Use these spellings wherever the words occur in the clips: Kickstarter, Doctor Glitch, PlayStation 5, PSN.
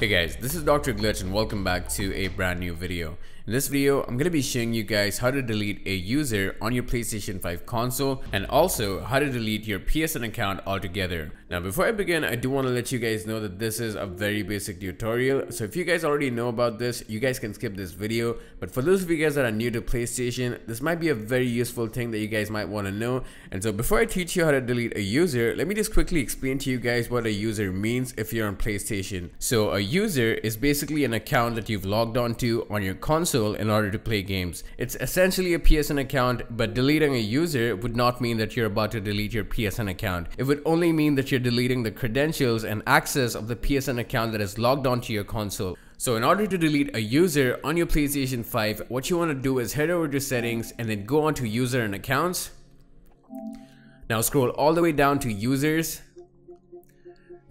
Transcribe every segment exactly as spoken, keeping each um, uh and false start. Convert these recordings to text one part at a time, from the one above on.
Hey guys, this is Doctor Glitch and welcome back to a brand new video. In this video, I'm going to be showing you guys how to delete a user on your PlayStation five console and also how to delete your P S N account altogether. Now before I begin, I do want to let you guys know that this is a very basic tutorial. So if you guys already know about this, you guys can skip this video. But for those of you guys that are new to PlayStation, this might be a very useful thing that you guys might want to know. And so before I teach you how to delete a user, let me just quickly explain to you guys what a user means if you're on PlayStation. So a user is basically an account that you've logged onto on your console in order to play games. It's essentially a P S N account, but deleting a user would not mean that you're about to delete your P S N account. It would only mean that you're deleting the credentials and access of the P S N account that is logged onto your console. So in order to delete a user on your PlayStation five, what you want to do is head over to settings and then go on to user and accounts. Now scroll all the way down to users.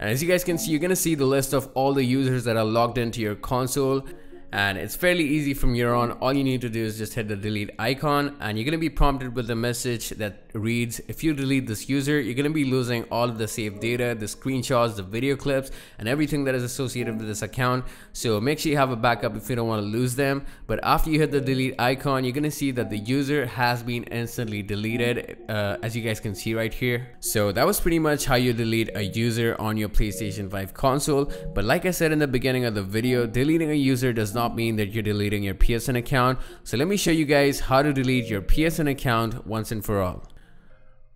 And as you guys can see, you're going to see the list of all the users that are logged into your console. And it's fairly easy from here on. All you need to do is just hit the delete icon and you're going to be prompted with a message that reads, if you delete this user, you're going to be losing all of the saved data, the screenshots, the video clips, and everything that is associated with this account. So make sure you have a backup if you don't want to lose them. But after you hit the delete icon, you're going to see that the user has been instantly deleted, uh, as you guys can see right here. So that was pretty much how you delete a user on your PlayStation five console. But like I said in the beginning of the video, deleting a user does not not mean that you're deleting your P S N account. So let me show you guys how to delete your P S N account once and for all.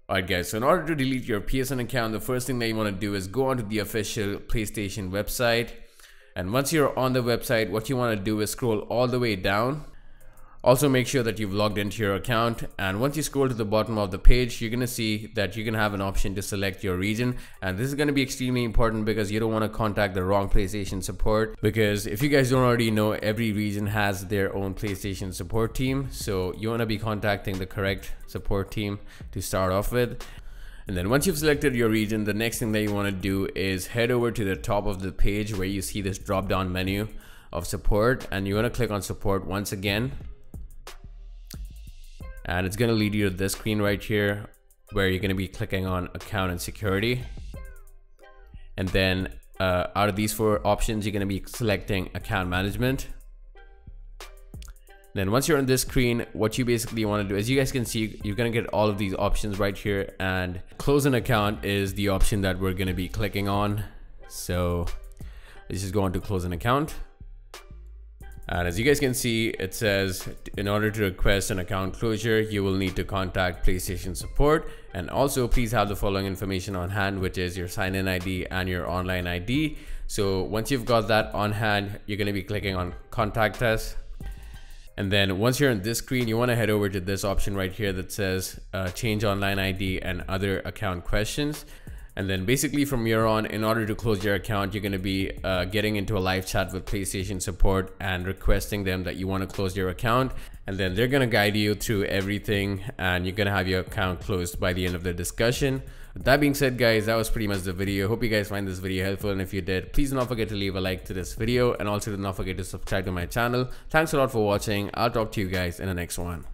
Alright guys, so in order to delete your P S N account, the first thing that you want to do is go onto the official PlayStation website. And once you're on the website, what you want to do is scroll all the way down. Also make sure that you've logged into your account, and once you scroll to the bottom of the page, you're gonna see that you can have an option to select your region. And this is gonna be extremely important because you don't want to contact the wrong PlayStation support, because if you guys don't already know, every region has their own PlayStation support team. So you want to be contacting the correct support team to start off with. And then once you've selected your region, the next thing that you want to do is head over to the top of the page where you see this drop down menu of support, and you want to click on support once again. And it's going to lead you to this screen right here where you're going to be clicking on account and security. And then uh, out of these four options, you're going to be selecting account management. Then once you're on this screen, what you basically want to do, as you guys can see, you're going to get all of these options right here, and close an account is the option that we're going to be clicking on. So let's just go on to close an account. And as you guys can see, it says in order to request an account closure, you will need to contact PlayStation support, and also please have the following information on hand, which is your sign-in I D and your online I D. So once you've got that on hand, you're going to be clicking on contact us. And then once you're on this screen, you want to head over to this option right here that says uh, change online I D and other account questions. And then basically from here on, in order to close your account, you're going to be uh, getting into a live chat with PlayStation support and requesting them that you want to close your account. And then they're going to guide you through everything, and you're going to have your account closed by the end of the discussion. With that being said guys, that was pretty much the video. Hope you guys find this video helpful, and if you did, please do not forget to leave a like to this video, and also do not forget to subscribe to my channel. Thanks a lot for watching. I'll talk to you guys in the next one.